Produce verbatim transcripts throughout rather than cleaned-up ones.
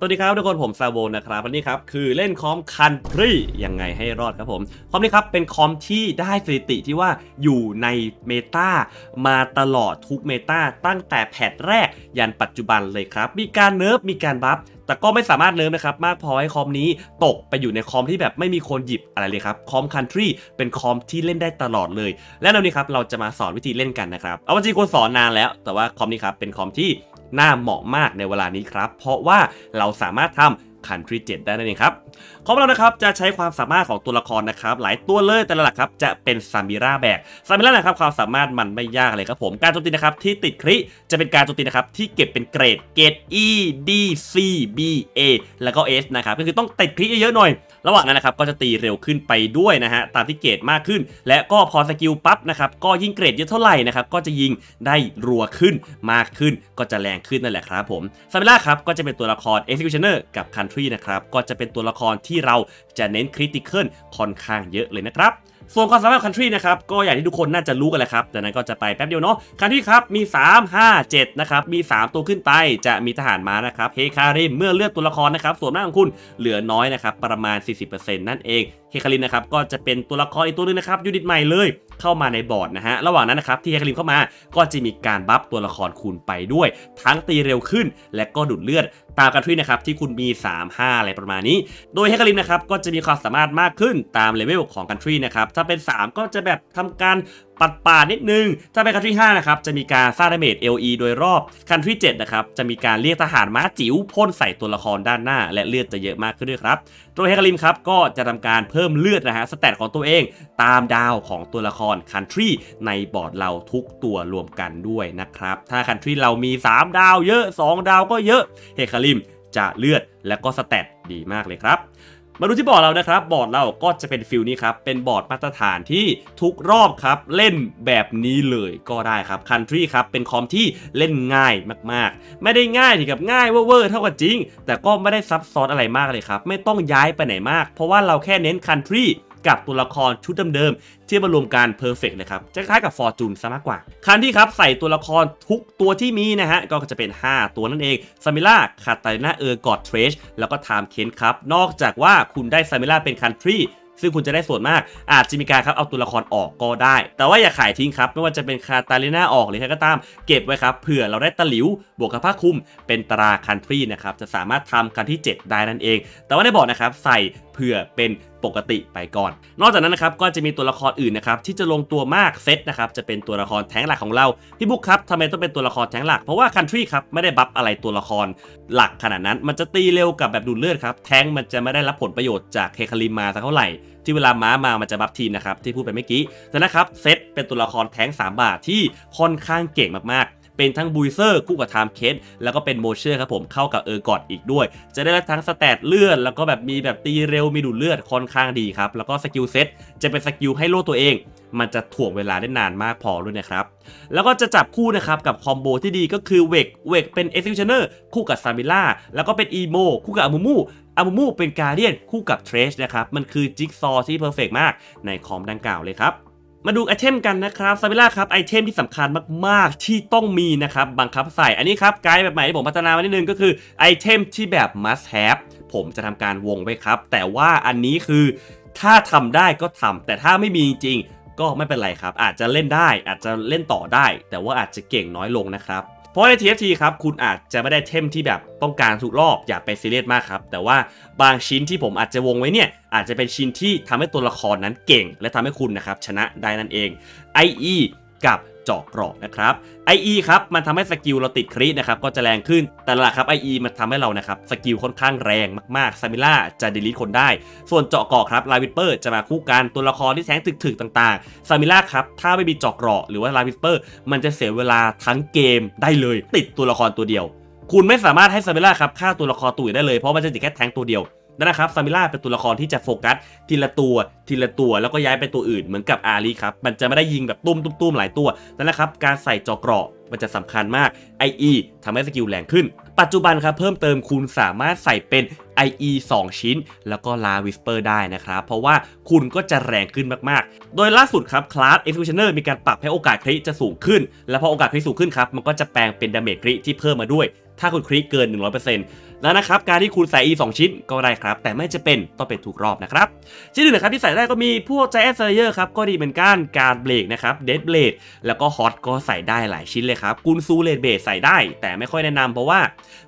สวัสดีครับทุกคนผมซาโวนะครับวันนี้ครับคือเล่นคอม Country ยังไงให้รอดครับผมคอมนี้ครับเป็นคอมที่ได้สถิติที่ว่าอยู่ในเมตามาตลอดทุกเมตาตั้งแต่แพทแรกยันปัจจุบันเลยครับมีการเนิร์ฟมีการบัฟแต่ก็ไม่สามารถเนิร์ฟนะครับมากพอให้คอมนี้ตกไปอยู่ในคอมที่แบบไม่มีคนหยิบอะไรเลยครับคอม Country เป็นคอมที่เล่นได้ตลอดเลยและในวันนี้ครับเราจะมาสอนวิธีเล่นกันนะครับเอาจริงๆคนสอนนานแล้วแต่ว่าคอมนี้ครับเป็นคอมที่น่าเหมาะมากในเวลานี้ครับเพราะว่าเราสามารถทำ Country เจ็ดได้นั่นเองครับของเรานะครับจะใช้ความสามารถของตัวละครนะครับหลายตัวเลยแต่ละหลักครับจะเป็นซามิราแบกซามิรานะครับความสามารถมันไม่ยากเลยครับผมการโจมตีนะครับที่ติดคริจะเป็นการโจมตีนะครับที่เก็บเป็นเกรดเกรด E D C B A แล้วก็ S นะครับก็คือต้องติดคริเยอะๆหน่อยระหว่างนั้นนะครับก็จะตีเร็วขึ้นไปด้วยนะฮะตามที่เกรดมากขึ้นและก็พอสกิลปั๊บนะครับก็ยิ่งเกรดเยอะเท่าไหร่นะครับก็จะยิงได้รัวขึ้นมากขึ้นก็จะแรงขึ้นนั่นแหละครับผมซามิราครับก็จะเป็นตัวละคร Executioner กับ Country นะครับก็จะเป็นตัวละครที่เราจะเน้นคริติคอลค่อนข้างเยอะเลยนะครับส่วนความสามารถ Country นะครับก็อย่างที่ทุกคนน่าจะรู้กันแหละครับแต่นั้นก็จะไปแป๊บเดียวเนาะ Country ครับมีสาม ห้า เจ็ดนะครับมีสามตัวขึ้นไปจะมีทหารม้านะครับเฮคาริมเมื่อเลือกตัวละครนะครับส่วนหน้าของคุณเหลือน้อยนะครับประมาณ สี่สิบเปอร์เซ็นต์ นั่นเองเฮคาริมนะครับก็จะเป็นตัวละครอีกตัวนึงนะครับยูนิตใหม่เลยเข้ามาในบอร์ดนะฮะระหว่างนั้นนะครับที่เฮคาริมเข้ามาก็จะมีการบัฟตัวละครคุณไปด้วยทั้งตีเร็วขึ้นและก็ดูดเลือดตาม Country นะครับที่คุณมีสาม ห้าอะไรประมาณนี้โดยเฮคาริมนะครับก็จะมีความสามารถมากขึ้นตามเลเวลของ Country นะครับถ้าเป็นสามก็จะแบบทำการปัดป่านิดนึงถ้าเป็น Country ห้านะครับจะมีการสร้างดาเมจ แอล อี โดยรอบ Country เจ็ดนะครับจะมีการเรียกทหารม้าจิ๋วพ่นใส่ตัวละครด้านหน้าและเลือดจะเยอะมากขึ้นด้วยครับตัวเฮคาริมครับก็จะทำการเพิ่มเลือดนะฮะสแตทของตัวเองตามดาวของตัวละคร Country ในบอร์ดเราทุกตัวรวมกันด้วยนะครับถ้า Country เรามีสามดาวเยอะสองดาวก็เยอะเฮคาริมจะเลือดและก็สแตทดีมากเลยครับมาดูที่บอร์ดเรานะครับบอร์ดเราก็จะเป็นฟิลนี้ครับเป็นบอร์ดมาตรฐานที่ทุกรอบครับเล่นแบบนี้เลยก็ได้ครับ Country ครับเป็นคอมที่เล่นง่ายมากๆไม่ได้ง่ายถึงกับง่ายเว่อร์เท่ากับจริงแต่ก็ไม่ได้ซับซ้อนอะไรมากเลยครับไม่ต้องย้ายไปไหนมากเพราะว่าเราแค่เน้น Countryกับตัวละครชุดเดิมๆที่มารวมกันเพอร์เฟกต์นะครับจะคล้ายกับฟอร์จูนซะมากกว่าคันที่ครับใส่ตัวละครทุกตัวที่มีนะฮะก็จะเป็นห้าตัวนั่นเองซามิล่าคาตาลิน่าเออร์กอดเทรชแล้วก็ไทม์เคนครับนอกจากว่าคุณได้ซามิล่าเป็นคันทรีซึ่งคุณจะได้ส่วนมากอาจจะมีการครับเอาตัวละครออกก็ได้แต่ว่าอย่าขายทิ้งครับไม่ว่าจะเป็นคาตาลิน่าออกหรือใครก็ตามเก็บไว้ครับเผื่อเราได้ตะหลิวบวกกับผ้าคลุมเป็นตรา Country นะครับจะสามารถทำคันที่เจ็ดได้นั่นเองแต่ว่าในบอร์ดนะครับใส่เผื่อเป็นปกติไปก่อนนอกจากนั้นนะครับก็จะมีตัวละครอื่นนะครับที่จะลงตัวมากเซตนะครับจะเป็นตัวละครแท้งหลักของเราพี่บุ๊คครับทำไมต้องเป็นตัวละครแท้งหลักเพราะว่า Country ครับไม่ได้บัฟอะไรตัวละครหลักขนาดนั้นมันจะตีเร็วกับแบบดูดเลือดครับแท้งมันจะไม่ได้รับผลประโยชน์จากเฮคาริมมาสักเท่าไหร่ที่เวลาม้ามามันจะบัฟทีมนะครับที่พูดไปเมื่อกี้แต่นะครับเซตเป็นตัวละครแท้งสามบาทที่ค่อนข้างเก่งมากๆเป็นทั้งบูยเซอร์คู่กับไทม์เคสแล้วก็เป็นโมเชอร์ครับผมเข้ากับเออร์กอดอีกด้วยจะได้รับทั้งสแตทเลือดแล้วก็แบบมีแบบตีเร็วมีดูดเลือดค่อนข้างดีครับแล้วก็สกิลเซ็ตจะเป็นสกิลให้โล่ตัวเองมันจะถ่วงเวลาได้นานมากพอด้วยนะครับแล้วก็จะจับคู่นะครับกับคอมโบที่ดีก็คือเวกเวกเป็น Executioner คู่กับซามิล่าแล้วก็เป็นอีโมคู่กับอามูมูอามูมูเป็นการเดียนคู่กับเทรชนะครับมันคือจิ๊กซอว์ที่เพอร์เฟกต์มากในคอมดังกล่าวเลยครับมาดูไอเทมกันนะครับซามิล่าครับไอเทมที่สำคัญมากๆที่ต้องมีนะครับบังคับใส่อันนี้ครับไกด์แบบใหม่ที่ผมพัฒนามานิดนึงก็คือไอเทมที่แบบ must have ผมจะทำการวงไว้ครับแต่ว่าอันนี้คือถ้าทำได้ก็ทำแต่ถ้าไม่มีจริงก็ไม่เป็นไรครับอาจจะเล่นได้อาจจะเล่นต่อได้แต่ว่าอาจจะเก่งน้อยลงนะครับเพราะใน ที เอฟ ที ครับคุณอาจจะไม่ได้เทมที่แบบต้องการทุกรอบอย่าไปซีเรียสมากครับแต่ว่าบางชิ้นที่ผมอาจจะวงไว้เนี่ยอาจจะเป็นชิ้นที่ทำให้ตัวละครนั้นเก่งและทำให้คุณนะครับชนะได้นั่นเอง ไอ อี กับเจาะเกราะนะครับ ไอ อี ครับมันทำให้สกิลเราติดครินะครับก็จะแรงขึ้นแต่ละครับ ไอ อี มันทำให้เรานะครับสกิลค่อนข้างแรงมากๆซามิล่าจะดีลิทคนได้ส่วนเจาะเกราะครับลาวิสเปอร์จะมาคู่กันตัวละครที่แทงถึกๆต่างๆซามิล่าครับถ้าไม่มีเจาะเกราะหรือว่าลาวิสเปอร์มันจะเสียเวลาทั้งเกมได้เลยติดตัวละครตัวเดียวคุณไม่สามารถให้ซามิล่าครับฆ่าตัวละครตัวอื่นได้เลยเพราะมันจะติดแค่แทงตัวเดียวนะครับซามิล่าเป็นตัวละครที่จะโฟกัสทีละตัวทีละตัวแล้วก็ย้ายไปตัวอื่นเหมือนกับอารีครับมันจะไม่ได้ยิงแบบตุ้มตุ้มตุ้มหลายตัวนั่นแหละครับการใส่จอเกราะมันจะสำคัญมาก ไอ อี ทำให้สกิลแรงขึ้นปัจจุบันครับเพิ่มเติมคุณสามารถใส่เป็น ไอ อี สอง ชิ้นแล้วก็ลาวิสเปอร์ได้นะครับเพราะว่าคุณก็จะแรงขึ้นมากๆโดยล่าสุดครับคลาส Executioner มีการปรับให้โอกาสคริจะสูงขึ้นและพอโอกาสคริสูงขึ้นครับมันก็จะแปลงเป็นดาเมจคริที่เพิ่มมาด้วยถ้าคุณคริเกิน หนึ่งร้อยเปอร์เซ็นต์ แล้วนะครับการที่คุณใส่ E สองชิ้นก็ได้ครับแต่ไม่จะเป็นต้องเป็นถูกรอบนะครับชิ้นอื่นนะครับที่ใส่ได้ก็มีพวก Giant Slayer ครับก็ดีเหมือนกันการเบรกนะครับ Death Blade แล้วก็ Hot ก็ใส่ได้หลายชิ้นเลยครับกุนซู Red Blade ใส่ได้แต่ไม่ค่อยแนะนำเพราะว่าม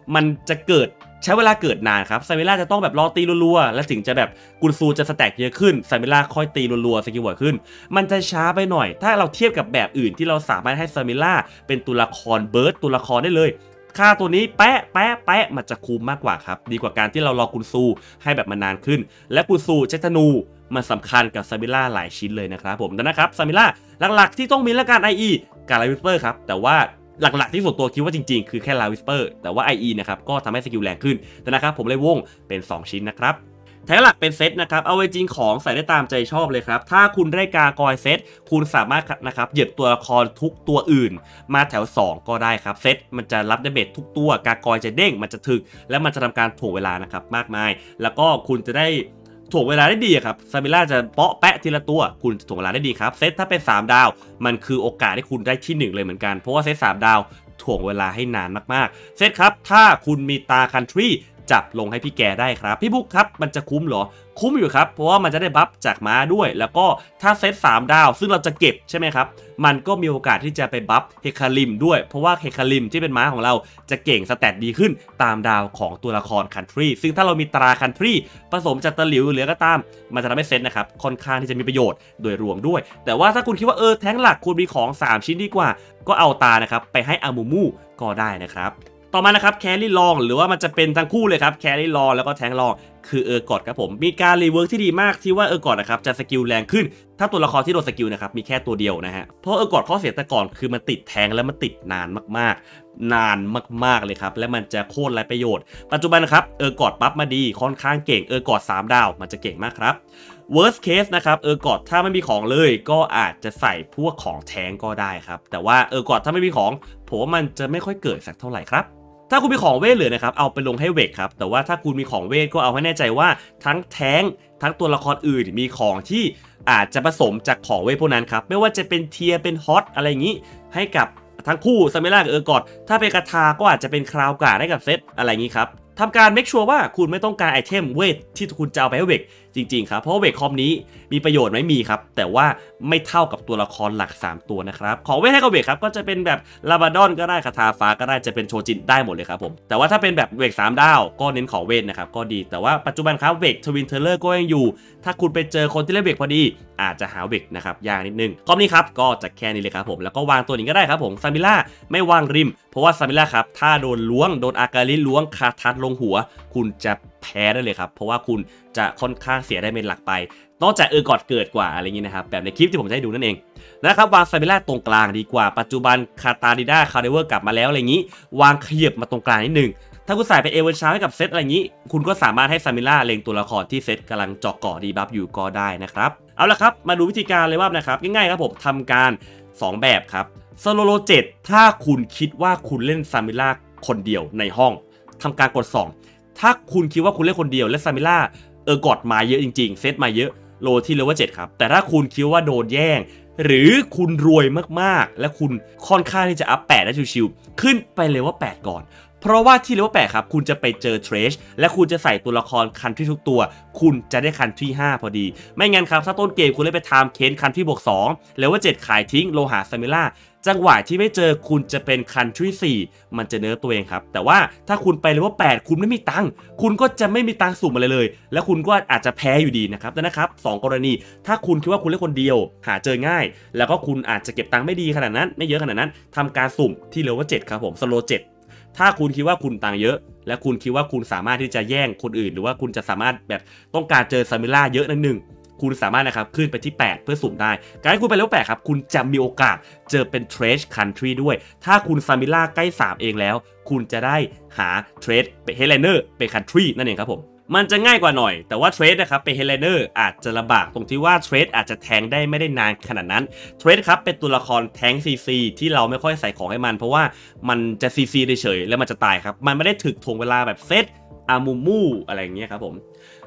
ันจะเกิดใช้เวลาเกิดนานครับไซเมล่าจะต้องแบบรอตีรัวๆแล้วถึงจะแบบกุนซูจะสแต็กเยอะขึ้นไซเมล่าค่อยตีรัวๆสกิลเวิร์ดขึ้นมันจะช้าไปหน่อยถ้าเราเทียบกับแบบอื่นที่เราสามารถให้ไซเมล่าเป็นตัวละครเบิร์ดตัวละครได้เลยค่าตัวนี้แปะแปะแปะมันจะคุ้มมากกว่าครับดีกว่าการที่เรารอกุนซูให้แบบมานานขึ้นและกุนซูเจตนูมันสำคัญกับไซเมล่าหลายชิ้นเลยนะครับผมดังนั้นครับไซเมล่าหลักๆที่ต้องมีละกัน ไอ อี การไลวิสเปอร์ครับแต่ว่าหลักๆที่ส่วนตัวคิดว่าจริงๆคือแค่ลาวิสเปอร์แต่ว่า ไอ อี นะครับก็ทำให้สกิลแรงขึ้นแต่นะครับผมเลยวงเป็น สอง ชิ้นนะครับแท็กหลักเป็นเซตนะครับเอาไว้จริงของใส่ได้ตามใจชอบเลยครับถ้าคุณได้กากอยเซตคุณสามารถนะครับเหยียบตัวละครทุกตัวอื่นมาแถวสองก็ได้ครับเซตมันจะรับดาเมจทุกตัวกากอยจะเด้งมันจะถึกและมันจะทำการถ่วงเวลานะครับมากมายแล้วก็คุณจะได้ถ่วงเวลาได้ดีครับซาเมล่าจะเปาะแปะทีละตัวคุณจะถ่วงเวลาได้ดีครับเซตถ้าเป็นสามดาวมันคือโอกาสที่คุณได้ที่หนึ่งเลยเหมือนกันเพราะว่าเซตสามดาวถ่วงเวลาให้นานมากๆเซตครับถ้าคุณมีตา Country จับลงให้พี่แกได้ครับพี่บุ๊กครับมันจะคุ้มเหรอคุ้มอยู่ครับเพราะว่ามันจะได้บัฟจากม้าด้วยแล้วก็ถ้าเซตสามดาวซึ่งเราจะเก็บใช่ไหมครับมันก็มีโอกาสที่จะไปบัฟเฮคาริมด้วยเพราะว่าเฮคาริมที่เป็นม้าของเราจะเก่งสแตตดีขึ้นตามดาวของตัวละคร Country ซึ่งถ้าเรามีตรา Country ผสมจัตตะหลิวหรือก็ตามมันจะทำให้เซตนะครับค่อนข้างที่จะมีประโยชน์โดยรวมด้วยแต่ว่าถ้าคุณคิดว่าเออแท้งหลักคุณมีของสามชิ้นดีกว่าก็เอาตานะครับไปให้อามูมูก็ได้นะครับต่อมานะครับแครี่ลองหรือว่ามันจะเป็นทั้งคู่เลยครับแครี่ลองแล้วก็แทงลองคือเออร์กอดครับผมมีการรีเวิร์กที่ดีมากที่ว่าเออร์กอดนะครับจะสกิลแรงขึ้นถ้าตัวละครที่โดนสกิลนะครับมีแค่ตัวเดียวนะฮะเพราะเออร์กอดข้อเสียแต่ก่อนคือมันติดแทงแล้วมันติดนานมากๆนานมากๆเลยครับและมันจะโคตรไร้ประโยชน์ปัจจุบันนะครับเออร์กอดปั๊บมาดีค่อนข้างเก่งเออร์กอดสามดาวมันจะเก่งมากครับworst case นะครับเออร์กอดถ้าไม่มีของเลยก็อาจจะใส่พวกของแทงก็ได้ครับแต่ว่าเออร์กอดถ้าไม่มีของผมว่ามันจะไม่ค่อยเกิดสักเท่าไหร่ครับถ้าคุณมีของเวทเหลือนะครับเอาไปลงให้เวกครับแต่ว่าถ้าคุณมีของเวทก็เอาให้แน่ใจว่าทั้งแท้งทั้งตัวละครอื่นมีของที่อาจจะผสมจากของเวทพวกนั้นครับไม่ว่าจะเป็นเทียเป็นฮอตอะไรอย่างนี้ให้กับทั้งคู่ซาเมล่ากับเออร์กอดถ้าเป็นกระทาก็อาจจะเป็นคราวกาได้กับเซตอะไรอย่างนี้ครับทำการเมคชัวร์ว่าคุณไม่ต้องการไอเทมเวทที่คุณจะเอาไปให้เวกจริงๆครับเพราะเวกคอมนี้มีประโยชน์ไม่มีครับแต่ว่าไม่เท่ากับตัวละครหลักสามตัวนะครับของเวทให้กับเวกครับก็จะเป็นแบบลาบาดอนก็ได้คาถาฟ้าก็ได้จะเป็นโชจินได้หมดเลยครับผมแต่ว่าถ้าเป็นแบบเวกสามดาวก็เน้นของเวทนะครับก็ดีแต่ว่าปัจจุบันครับเวกทวินเทเลอร์ก็ยังอยู่ถ้าคุณไปเจอคนที่เล่นเวกพอดีอาจจะหาเวกนะครับยากนิดนึงคอมนี้ครับก็จะแค่นี้เลยครับผมแล้วก็วางตัวนี้ก็ได้ครับผมซามิล่าไม่วางริมเพราะว่าซามิล่าครับถ้าโดนล้วงโดนอาการิล้วงคาทัดลงหัวคุณจะแพ้ได้เลยครับเพราะว่าคุณจะค่อนข้างเสียได้เป็นหลักไปนอกจากเออร์กอดเกิดกว่าอะไรอย่างนี้นะครับแบบในคลิปที่ผมจะให้ดูนั่นเองนะครับวางซาเมล่าตรงกลางดีกว่าปัจจุบันคาตาดิด้าคาเดเวอร์กลับมาแล้วอะไรอย่างนี้วางเขียบมาตรงกลางนิดนึงถ้าคุณใส่ไปเอเวอร์ชาร์ให้กับเซตอะไรอย่างนี้คุณก็สามารถให้ซาเมล่าเล็งตัวละครที่เซตกำลังเจาะเกาะดีบัฟอยู่ก็ได้นะครับเอาละครับมาดูวิธีการเลยว่านะครับง่ายๆครับผมทำการสองแบบครับโซโลโลเจ็ดถ้าคุณคิดว่าคุณเล่นซาเมล่าคนเดียวในห้องทำการกดสองถ้าคุณคิดว่าคุณเล่นคนเดียวและซาเมล่าเออร์กอดมาเยอะจริงๆเซตมาเยอะโลที่เลเวลเจ็ดครับแต่ถ้าคุณคิดว่าโดนแย่งหรือคุณรวยมากๆและคุณค่อนข้างที่จะอัพแปดและชิวๆขึ้นไปเลเวลแปดก่อนเพราะว่าที่เลเวลแปดครับคุณจะไปเจอเทรชและคุณจะใส่ตัวละครคันที่ทุกตัวคุณจะได้คันที่ห้าพอดีไม่งั้นครับถ้าต้นเกมคุณเล่นไปทามเคนคันที่บวกสองเลเวลเจ็ดขายทิ้งโลหะซาเมล่าจังหวะที่ไม่เจอคุณจะเป็นคันทรีสี่มันจะเนื้อตัวเองครับแต่ว่าถ้าคุณไปเลเวลแปดคุณไม่มีตังค์คุณก็จะไม่มีตังค์สุ่มอะไรเลยและคุณก็อาจจะแพ้อยู่ดีนะครับแต่นะครับสองกรณีถ้าคุณคิดว่าคุณเล่นคนเดียวหาเจอง่ายแล้วก็คุณอาจจะเก็บตังค์ไม่ดีขนาดนั้นไม่เยอะขนาดนั้นทำการสุ่มที่เลเวลเจ็ดครับผมสโลเจ็ดถ้าคุณคิดว่าคุณตังเยอะและคุณคิดว่าคุณสามารถที่จะแย่งคนอื่นหรือว่าคุณจะสามารถแบบต้องการเจอซาเมล่าเยอะนั่นหนึ่งคุณสามารถนะครับขึ้นไปที่แปดเพื่อสุ่มได้การที่คุณไปเลเวลแปดครับคุณจะมีโอกาสเจอเป็นเทรชคันทรีด้วยถ้าคุณซาเมล่าใกล้สามเองแล้วคุณจะได้หาเทรชเป็นHeadlinerเป็นคันทรีนั่นเองครับผมมันจะง่ายกว่าหน่อยแต่ว่าเทรดนะครับเป็นเฮเลเนอร์อาจจะลำบากตรงที่ว่าเทรดอาจจะแทงได้ไม่ได้นานขนาดนั้นเทรดครับเป็นตัวละครแทงซีซีที่เราไม่ค่อยใส่ของให้มันเพราะว่ามันจะซีซีเฉยๆแล้วมันจะตายครับมันไม่ได้ถึกทวงเวลาแบบเซตอามูมูอะไรอย่างเงี้ยครับผม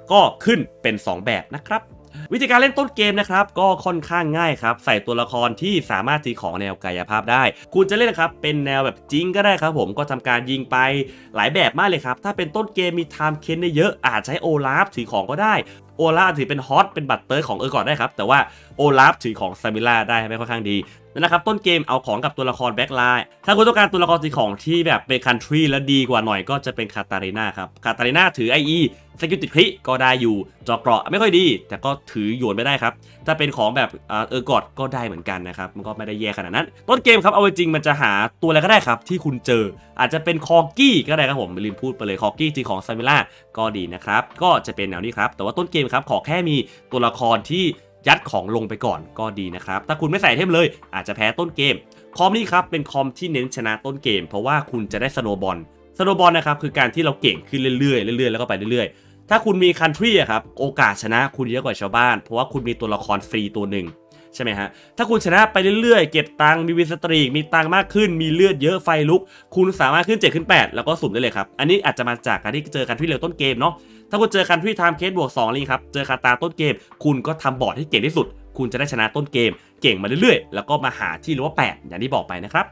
ก็ขึ้นเป็นสองแบบนะครับ วิธีการเล่นต้นเกมนะครับก็ค่อนข้างง่ายครับใส่ตัวละครที่สามารถตีของแนวกายภาพได้คุณจะเล่นนะครับเป็นแนวแบบจิงก็ได้ครับผมก็ทำการยิงไปหลายแบบมากเลยครับถ้าเป็นต้นเกมมีไทม์เคนได้เยอะอาจใช้โอลาฟถือของก็ได้โอลาฟถือเป็นฮอตเป็นบัตเตอร์ของเออร์กอดได้ครับแต่ว่าโอลาฟถือของซามิล่าได้ไม่ค่อนข้างดีนั่นนะครับต้นเกมเอาของกับตัวละครแบ็คไลน์ถ้าคุณต้องการตัวละครตีของที่แบบเป็น Country และดีกว่าหน่อยก็จะเป็นคาตาลิน่าครับคาตาลิน่าถือ ไอ อี สกิลติดคลิก็ได้อยู่จอเกราะไม่ค่อยดีแต่ก็ถือหยวนไม่ได้ครับถ้าเป็นของแบบเออร์กอดก็ได้เหมือนกันนะครับมันก็ไม่ได้แย่ขนาดนั้นต้นเกมครับเอาจริงมันจะหาตัวอะไรก็ได้ครับที่คุณเจออาจจะเป็นคอกี้ก็ได้ครับผมลืมพูดไปเลยคอกี้ตีของซามิล่าก็ดีนะครับก็จะเป็นแนวนี้ครับแต่ว่าต้นเกมครับขอแค่มีตัวละครที่ยัดของลงไปก่อนก็ดีนะครับถ้าคุณไม่ใส่เทมเลยอาจจะแพ้ต้นเกมคอมนี่ครับเป็นคอมที่เน้นชนะต้นเกมเพราะว่าคุณจะได้สโนบอลสโนบอลนะครับคือการที่เราเก่งขึ้นเรื่อยๆเรื่อยๆแล้วก็ไปเรื่อยๆถ้าคุณมีคันทรีครับโอกาสชนะคุณเยอะกว่าชาวบ้านเพราะว่าคุณมีตัวละครฟรีตัวหนึ่งใช่ไหมฮะถ้าคุณชนะไปเรื่อยๆเก็บตังมีวิสตรีมีตังมากขึ้นมีเลือดเยอะไฟลุกคุณสามารถขึ้นเจ็ดขึ้นแปดแล้วก็สุ่มได้เลยครับอันนี้อาจจะมาจากการที่เจอคันทรีเร็วต้นเกมเนาะถ้าคุณเจอคันทรีไทม์เคสบวกสองนี่ครับเจอคาตาต้นเกมคุณก็ทำบอร์ดให้เก่งที่สุดคุณจะได้ชนะต้นเกมเก่งมาเรื่อยๆแล้วก็มาหาที่รั้วแปดอย่างที่บอกไปนะครั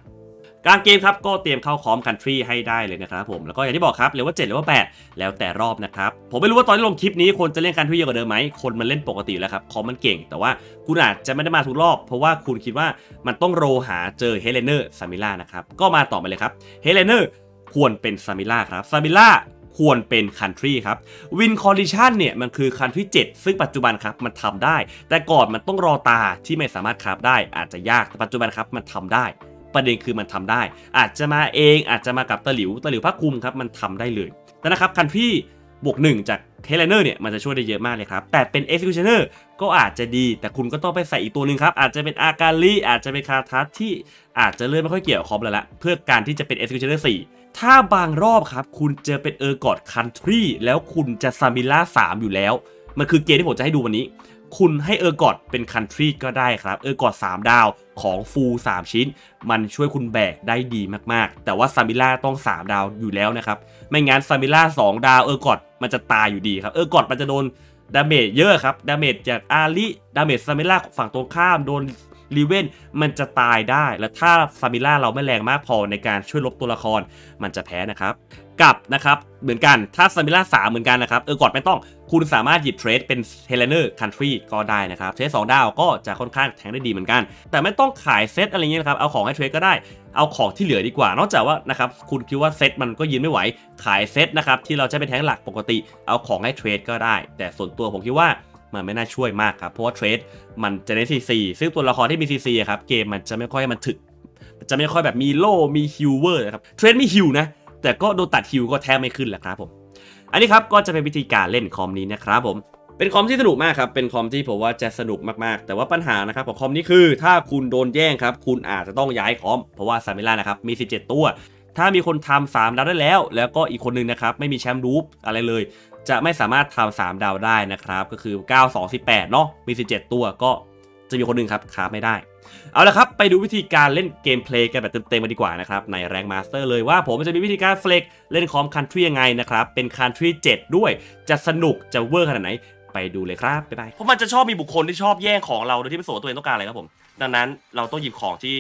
บกลางเกมครับก็เตรียมเข้าคอมคันทรีให้ได้เลยนะครับผมแล้วก็อย่างที่บอกครับเรียกว่าเจ็ดหรือว่าแปดแล้วแต่รอบนะครับผมไม่รู้ว่าตอนที่ลงคลิปนี้คนจะเล่นคันทรีเยอะกว่าเดิมไหมคนมันเล่นปกติแล้วครับคอมมันเก่งแต่ว่าคุณอาจจะไม่ได้มาทุกรอบเพราะว่าคุณคิดว่ามันต้องโรหาเจอเฮเลเนอร์ซามิล่านะครับก็มาต่อไปเลยครับเฮเลเนอร์ควรเป็นซามิล่าครับซามิล่าควรเป็นคันทรีครับวินคอนดิชันเนี่ยมันคือคันทรีเจ็ดซึ่งปัจจุบันครับมันทำได้แต่ก่อนมันต้องรอตาที่ไม่สามารถคราฟได้อาจจะยากแต่ปัจจุบันครับมันทำได้ประเด็นคือมันทำได้อาจจะมาเองอาจจะมากับตะหลิวตะหลิวภาคคุมครับมันทำได้เลยแต่นะครับคันที่บวกหนึ่งจากเฮเลเนอร์เนี่ยมันจะช่วยได้เยอะมากเลยครับแต่เป็น Executioner ก็อาจจะดีแต่คุณก็ต้องไปใส่อีกตัวหนึ่งครับอาจจะเป็นอาการีอาจจะเป็นคาทัสที่อาจจะเลื่อนไม่ค่อยเกี่ยวคอมแล้วละเพื่อการที่จะเป็น Executioner สี่ถ้าบางรอบครับคุณเจอเป็นเออร์กอดคันทรีแล้วคุณจะซามิล่าสามอยู่แล้วมันคือเกมที่ผมจะให้ดูวันนี้คุณให้เออร์กอดเป็นคันทรีก็ได้ครับเออร์กอดสามดาวของฟูสามชิ้นมันช่วยคุณแบกได้ดีมากๆแต่ว่าซามิล่าต้องสามดาวอยู่แล้วนะครับไม่งั้นซามิล่าสองดาวเออร์กอดมันจะตายอยู่ดีครับเออร์กอดมันจะโดนดาเมจเยอะครับดาเมจจากอาริดาเมจซามิล่าฝั่งตรงข้ามโดนรีเวนมันจะตายได้และถ้าซามิล่าเราไม่แรงมากพอในการช่วยลบตัวละครมันจะแพ้นะครับกับนะครับเหมือนกันถ้าซามิล่าสามเหมือนกันนะครับเออร์กอดไม่ต้องคุณสามารถหยิบเทรดเป็นเฮเลเนอร์คันทรีก็ได้นะครับเทรดสองดาวก็จะค่อนข้างแทงได้ดีเหมือนกันแต่ไม่ต้องขายเซตอะไรเงี้ยนะครับเอาของให้เทรดก็ได้เอาของที่เหลือดีกว่านอกจากว่านะครับคุณคิดว่าเซตมันก็ยืนไม่ไหวขายเซตนะครับที่เราใช้เป็นแทงหลักปกติเอาของให้เทรดก็ได้แต่ส่วนตัวผมคิดว่ามันไม่น่าช่วยมากครับเพราะว่าเทรดมันจะเน้นซีซีซึ่งตัวละครที่มีซีซีครับเกมมันจะไม่ค่อยมันถึกจะไม่ค่อยแบบมีโล่มีฮิวเวอร์นะครับเทรดมีฮิวนะแต่ก็โดนตัดฮิวก็แทบไม่ขึ้นแหละครับผมอันนี้ครับก็จะเป็นวิธีการเล่นคอมนี้นะครับผมเป็นคอมที่สนุกมากครับเป็นคอมที่ผมว่าจะสนุกมากๆแต่ว่าปัญหานะครับของคอมนี้คือถ้าคุณโดนแย่งครับคุณอาจจะต้องย้ายคอมเพราะว่าซามิล่านะครับมีสิบเจ็ดตัวถ้ามีคนทำสามดาวได้แล้วแล้วก็อีกคนนึงนะครับไม่มีแชมป์รูปอะไรเลยจะไม่สามารถทำสามดาวได้นะครับก็คือเก้า สอง สิบแปดเนาะมีสิบเจ็ดตัวก็จะมีคนหนึ่งครับคราฟไม่ได้เอาละครับไปดูวิธีการเล่นเกมเพลย์กันแบบเต็มๆกันดีกว่านะครับในแรงมาสเตอร์เลยว่าผมจะมีวิธีการเฟล็กเล่นคอมคันทรียังไงนะครับเป็นคันทรีเจ็ดด้วยจะสนุกจะเวอร์ขนาดไหนไปดูเลยครับไปเพราะมันจะชอบมีบุคคลที่ชอบแย่งของเราโดยที่ไม่สนว่าตัวเองต้องการอะไรครับผมดังนั้นเราต้องหยิบของที่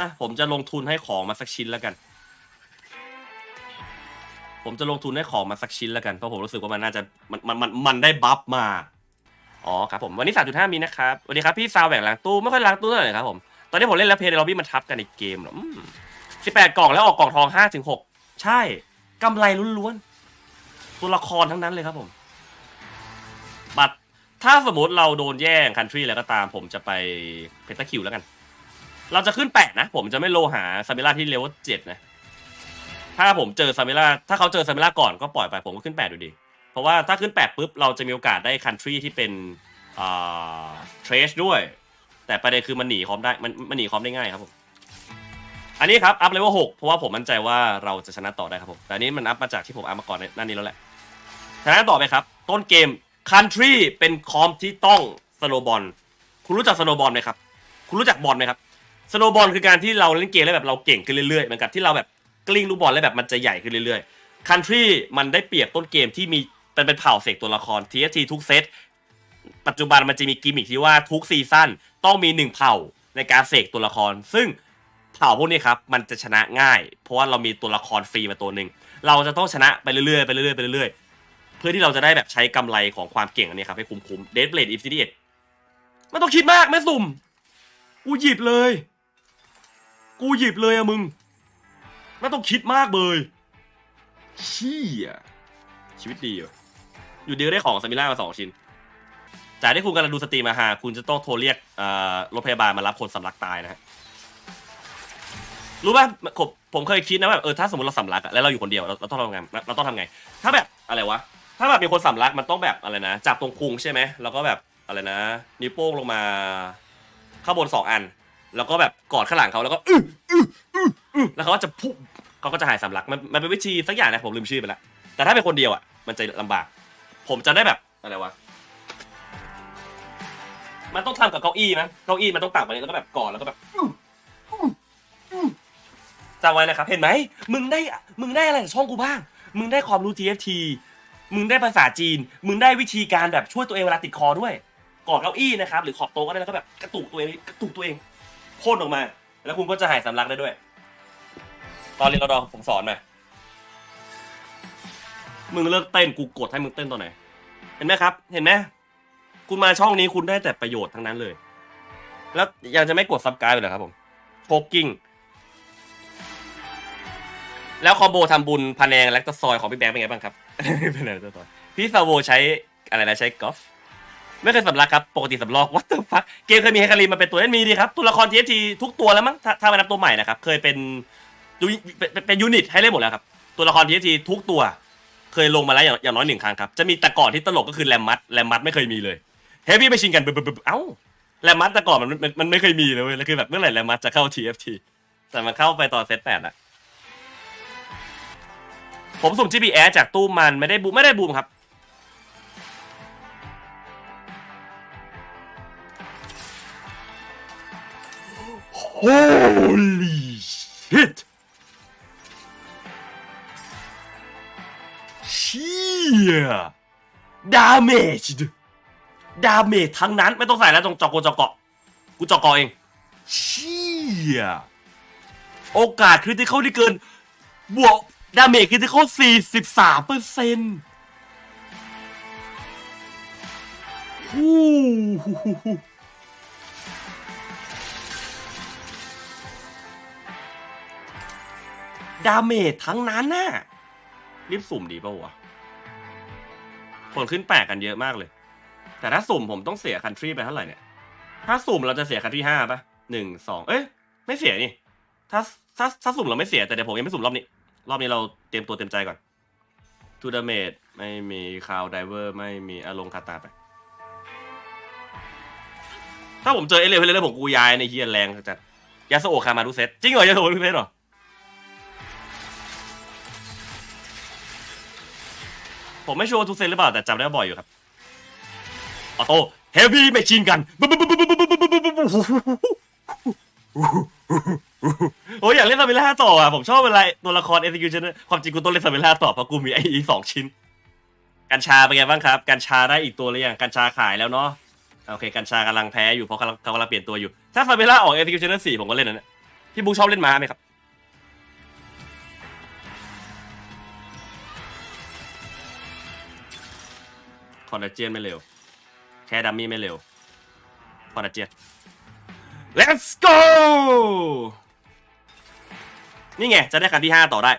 อ่ะผมจะลงทุนให้ของมาสักชิ้นแล้วกันผมจะลงทุนให้ของมาสักชิ้นแล้วกันเพราะผมรู้สึกว่ามันน่าจะมันมันมันมันได้บัฟมาอ๋อครับผมวันนี้ สามจุดห้า มีนะครับสวัสดีครับพี่ซาวแหว่งล้างตู้ไม่ค่อยล้างตู้เท่าไหร่ครับผมตอนนี้ผมเล่นแล้วเพลย์ในล็อบบี้มันทับกันในเกมหรอสิบแปดกล่องแล้วออกกล่องทอง ห้าถึงหก ใช่กำไรล้วนๆตัวละครทั้งนั้นเลยครับผมบัตรถ้าสมมติเราโดนแย่งคันทรีแล้วก็ตามผมจะไปเพนตาคิวแล้วกันเราจะขึ้นแปดนะผมจะไม่โลหาซามิล่าที่เลเวลเจ็ดนะถ้าผมเจอซามิล่าถ้าเขาเจอซามิล่าก่อนก็ปล่อยไปผมก็ขึ้นแปดดูดีเพราะว่าถ้าขึ้นแปดปุ๊บเราจะมีโอกาสได้คันทรีที่เป็นอ่าเทรชด้วยแต่ประเด็นคือมันหนีคอมได้มันมันหนีคอมได้ง่ายครับผมอันนี้ครับอัพเลเวลหกเพราะว่าผมมั่นใจว่าเราจะชนะต่อได้ครับผมแต่นี้มันอัพมาจากที่ผมอัพมาก่อนนั่นนี่แล้วแหละชนะต่อไปครับต้นเกมคันทรีเป็นคอมที่ต้องสโนบอลคุณรู้จักสโนบอลไหมครับคุณรู้จักบอลไหมครับสโนบอลคือการที่เราเล่นเกมแล้วแบบเราเก่งขึ้นเรื่อยๆเหมือนกับที่เราแบบ กลิ้งลูกบอลและแบบมันจะใหญ่ขึ้นเรื่อยๆ Country มันได้เปรียบต้นเกมที่มีเป็นเป็นเผ่าเสกตัวละคร ที เอฟ ที ทุกเซตปัจจุบันมันจะมีกิมมิคที่ว่าทุกซีซั่นต้องมีหนึ่งเผ่าในการเสกตัวละครซึ่งเผ่าพวกนี้ครับมันจะชนะง่ายเพราะว่าเรามีตัวละครฟรีมาตัวหนึ่งเราจะต้องชนะไปเรื่อยๆไปเรื่อยๆไปเรื่อยๆเพื่อที่เราจะได้แบบใช้กำไรของความเก่งอันนี้ครับให้คุ้มๆเดดเบลดอิฟซิเดียตไม่ต้องคิดมากไม่สุ่มกูหยิบเลยกูหยิบเลยอะมึงไม่ต้องคิดมากเลยเชี่ยชีวิตดีอยู่ดีได้ของซามิล่ามาสองชิ้นจากที่คุณกำลังดูสตรีมมาหาคุณจะต้องโทรเรียกรถพยาบาลมารับคนสำลักตายนะฮะรู้ป่ะผมเคยคิดนะว่าเออถ้าสมมติเราสำลักแล้วเราอยู่คนเดียวเราเราต้องทำไงเราต้องทำไงถ้าแบบอะไรวะถ้าแบบมีคนสำลักมันต้องแบบอะไรนะจับตรงพุงใช่ไหมแล้วก็แบบอะไรนะนิ้วโป้งลงมาข้างบนสองอันแล้วก็แบบกอดข้างหลังเขาแล้วก็อื้ออื้ออื้ออื้อแล้วเขาก็จะพุ่งเขาก็จะหายสำลักมันมันเป็นวิธีสักอย่างนะผมลืมชื่อไปแล้วแต่ถ้าเป็นคนเดียวอ่ะมันจะลำบากผมจะได้แบบอะไรวะมันต้องทำกับเก้าอี้มั้ยเก้าอี้มันต้องต่างไปเลยแล้วก็แบบกอดแล้วก็แบบจำไว้นะครับเห็นไหมมึงได้มึงได้อะไรจากช่องกูบ้างมึงได้ความรู้ ที เอฟ ที มึงได้ภาษาจีนมึงได้วิธีการแบบช่วยตัวเองเวลาติดคอด้วยกอดเก้าอี้นะครับหรือขอบโต๊ะก็ได้แล้วก็แบบกระตุกตัวเองกระตุกตัวเองโค่นออกมาแล้วคุณก็จะหายสำลักได้ด้วยตอนเรียนรอดอผมสอนมามึงเลิกเต้นกูกดให้มึงเต้นตอนไหนเห็นไหมครับเห็นไหมคุณมาช่องนี้คุณได้แต่ประโยชน์ทั้งนั้นเลยแล้วยังจะไม่กดซับสไครบ์เลยครับผมโคกิ้งแล้วคอมโบทำบุญพะแนงแล็กตะซอยของพี่แบงค์เป็นไงบ้างครับเป็นไงตัวต่อพี่ซาโวใช้อะไรนะใช้กอล์ฟไม่เคยสำลักครับปกติสำลอกวัตเตอร์ฟัคเกมเคยมีเฮคารีมาเป็นตัวเล่นมีดีครับตัวละคร ที เอฟ ที ทุกตัวแล้วมั้งถ้าไม่นับตัวใหม่นะครับเคยเป็นเป็นยูนิตให้เล่นหมดแล้วครับตัวละคร ที เอฟ ที ทุกตัวเคยลงมาแล้วอย่างน้อยหนึ่งครั้งครับจะมีแต่ก่อนที่ตลกก็คือแรมมัดแรมมัดไม่เคยมีเลยเฮฟวี่ไปชิงกันเอ้าแรมมัดแต่ก่อนมันมันไม่เคยมีเลยแล้วคือแบบเมื่อไหร่แรมมัดจะเข้า ที เอฟ ที แต่มันเข้าไปตอนเซตแปดอะผมสุ่ม จี พี เอส จากตู้มันไม่ได้บูมไม่ได้บูมครับHoly shit เชี่ย damaged damage ทั้งนั้นไม่ต้องใส่แล้วจงจอกกูจอกเกาะกูจอกเกาะเองเชี่ยโอกาสคริติคอลที่เกินบวก damage คริติคอล สี่สิบสามเปอร์เซ็นต์ ฮู้ดาเมจทั้งนั้นน่ะรีบสุ่มดีป่ะวะผลขึ้นแปลกกันเยอะมากเลยแต่ถ้าสุ่มผมต้องเสียคันทรีไปเท่าไหร่เนี่ยถ้าสุ่มเราจะเสียคันทรีห้าป่ะหนึ่งสองเอ้ยไม่เสียนี่ถ้าถ้าถ้าสุ่มเราไม่เสียแต่เดี๋ยวผมยังไม่สุ่มรอบนี้รอบนี้เราเตรียมตัวเตรียมใจก่อนทูดาเมจไม่มีคาวไดเวอร์ไม่มีอารมณ์คาตาไปถ้าผมเจอเอเลฟเอเลฟผมกูยายในเฮียแรงจัดยาโซโอคามาดูเซตจริงเหรอยาโซโอดูเซตเหรอผมไม่ชัวร์ทุกเซนหรือเปล่าแต่จำได้บ่อยอยู่ครับออโต้เฮฟวี่ไปชิงกันโอ้ยอยากเล่นซามิล่าต่ออ่ะผมชอบเวลาตัวละครเอ็กซิคิวชั่นความจริงกูต้องเล่นซามิล่าต่อเพราะกูมีไอ้อีสองชิ้นกัญชาเป็นไงบ้างครับกัญชาได้อีกตัวหรือยังกัญชาขายแล้วเนาะโอเคกัญชากำลังแพ้อยู่เพราะเขากำลังเปลี่ยนตัวอยู่ถ้าซามิล่าออกเอ็กซิคิวชั่นสี่ผมก็เล่นนั่นแหละพี่บุ๊คชอบเล่นม้าไหมครับคอร์ดเจียนไม่เร็วแค่ดัมมี่ไม่เร็วคอร์ดเจียน let's go นี่ไงจะได้คันที่ห้าต่อได้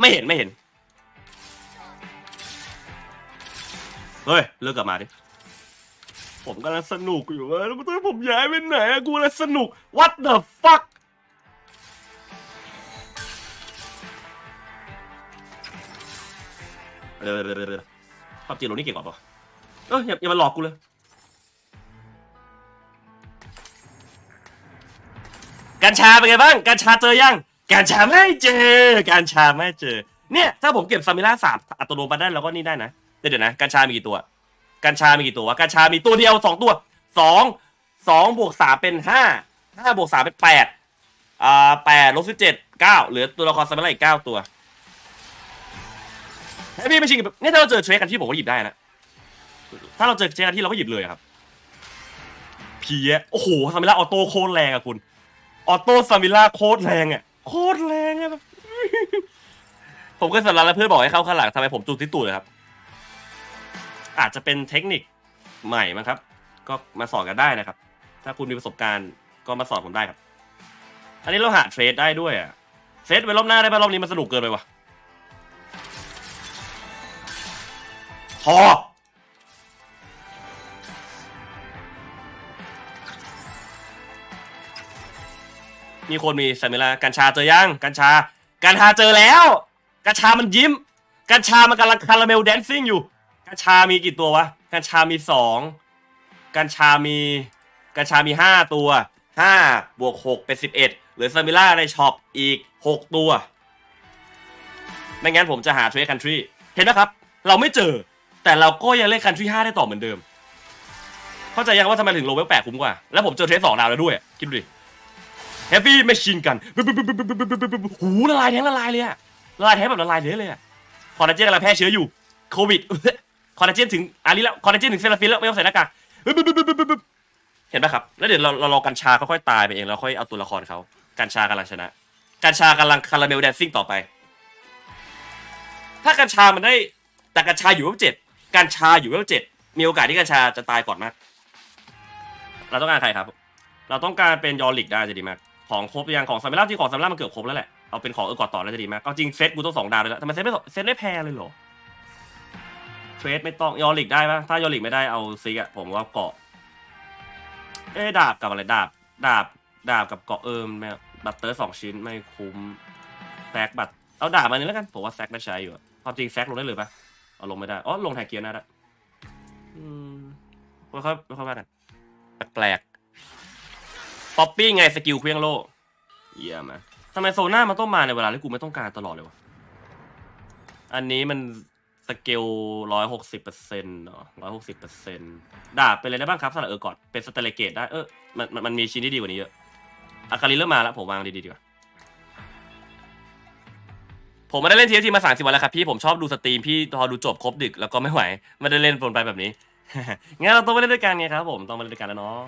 ไม่เห็นไม่เห็นเฮ้ยเลิกกลับมาดิผมกำลังสนุกอยู่แล้วตอนผมย้ายไปไหนอะกูกำลังสนุก what the fuckเร็วๆๆความจริงโลนี่เก่งกว่าป่ะเอออย่าอย่ามาหลอกกูเลยกัญชาเป็นไงบ้างกัญชาเจอยังกัญชาไม่เจอกัญชาไม่เจอเนี่ยถ้าผมเก็บซามิล่าสามอัตโนมัติได้แล้วก็นี่ได้นะเดี๋ยวนะกัญชามีกี่ตัวกัญชามีกี่ตัวกัญชามีตัวเดียวสองตัวสองสองบวกสามเป็นห้า ห้าบวกสามเป็นแปดอ่าแปดลบสิบเจ็ดเก้าเหลือตัวละครสมัยละอีกเก้าตัวไอพี่ไม่ชิงแบบนี่ถ้าเราเจอเทรคกันที่ผมก็หยิบได้นะถ้าเราเจอเทรคกันที่เราก็หยิบเลยครับเพี้ยโอ้โหซามิล่าออโต้โคตรแรงอะคุณออโต้ซามิล่าโคตรแรงอะโคตรแรงอะแบบผมก็สารละเพื่อนบอกให้เข้าข้างหลังทำไมผมจูนติดตูดเลยครับอาจจะเป็นเทคนิคใหม่มั้งครับก็มาสอนกันได้นะครับถ้าคุณมีประสบการณ์ก็มาสอนผมได้ครับอันนี้เราหาเทรดได้ด้วยอะเซตไว้รอบหน้าได้ป่ะรอบนี้มันสนุกเกินไปวะพอมีคนมีซามิล่ากัญชาเจอยังกัญชากัญชาเจอแล้วกัญชามันยิ้มกัญชามันกำลังคาราเมลแดนซิ่งอยู่กัญชามีกี่ตัววะกัญชามีสองกัญชามีกัญชามีห้าตัวห้าบวกหกเป็นสิบเอ็ดเหลือซามิล่าในช็อปอีกหกตัวไม่งั้นผมจะหาเทรดคันทรีเห็นไหมครับเราไม่เจอแต่เราก็ยังเล่นคันทรีห้าได้ต่อเหมือนเดิมเข้าใจยังว่าทำไมถึงโลเวลแปดคุ้มกว่าแล้วผมเจอเทรดสองดาวแล้วด้วยคิดดูดิเฮฟวี่แมชชีนกันหูละลายแทงละลายเลยอะละลายแทงแบบละลายเลยเลยอะคอลลาเจนกำลังแพร่เชื้ออยู่โควิดคอลลาเจนถึงอาลีแล้วคอลลาเจนถึงเซราฟินแล้วไม่ต้องใส่หน้ากากเห็นไหมครับแล้วเดี๋ยวเราเรารอกัญชาค่อยๆตายไปเองแล้วค่อยเอาตัวละครเขากัญชากำลังชนะกัญชากำลังคาราเมลแดนซิ่งต่อไปถ้ากัญชามันได้แต่กัญชาอยู่เวลเจ็ดกัญชาอยู่เวลเจ็ดมีโอกาสที่กัญชาจะตายก่อนมากเราต้องการใครครับเราต้องการเป็นยอริกได้จะดีมากของครบยังของซามิล่าที่ของซามิล่ามันเกือบครบแล้วแหละเอาเป็นของเออกอดต่อแล้วจะดีมากเอาจริงเซตกูต้องสองดาวเลยละทำไมเซตไม่เซตไม่แพ้เลยเหรอเทรดไม่ต้องยอริกได้ปะถ้ายอริกไม่ได้เอาซิกอะผมว่าเกาะเอ้ดาบกับอะไรดาบดาบดาบกับเกาะเอิมแม่บัตเตอร์สองชิ้นไม่คุ้มแซกบัตเอาดาบมาหนึ่งแล้วกันผมว่าแซกได้ใช้อยู่ความจริงแซกลงได้เลยปะเอาลงไม่ได้อ๋อลงแทกเกียร์หน้าได้อืมไม่ค่อยไม่ค่อยว่ากันแปลกป๊อปปี้ไงสกิลเครื่องโล่เยี่ยมไหมทำไมโซน่ามันต้องมาในเวลาที่กูไม่ต้องการตลอดเลยวะอันนี้มันสเกลร้อยหกสิบเปอร์เซ็นต์เนาะร้อยหกสิบเปอร์เซ็นต์ดาบเป็นอะไรได้บ้างครับสำหรับเออร์กอดเป็นสเตเลเกตได้เออมันมันมีชิ้นที่ดีกว่านี้เยอะอะคาริเริ่มมาแล้วผมวางดีดีดีกว่าผมไม่ได้เล่นทีเอฟทีมาสามสิบวันแล้วครับพี่ผมชอบดูสตรีมพี่พอดูจบครบดึกแล้วก็ไม่ไหวไม่ได้เล่นวนไปแบบนี้งั้นเราต้องมาเล่นด้วยกันไงครับผมต้องมาเล่นด้วยกันแล้วเนาะ